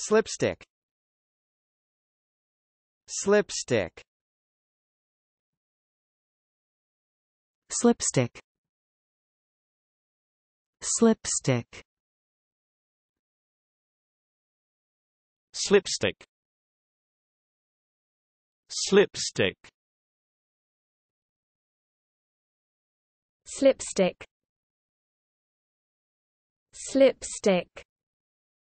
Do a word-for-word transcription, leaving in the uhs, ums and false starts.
Slipstick. Slipstick. Slipstick. Slipstick. Slipstick. Slipstick. Slipstick. Slipstick.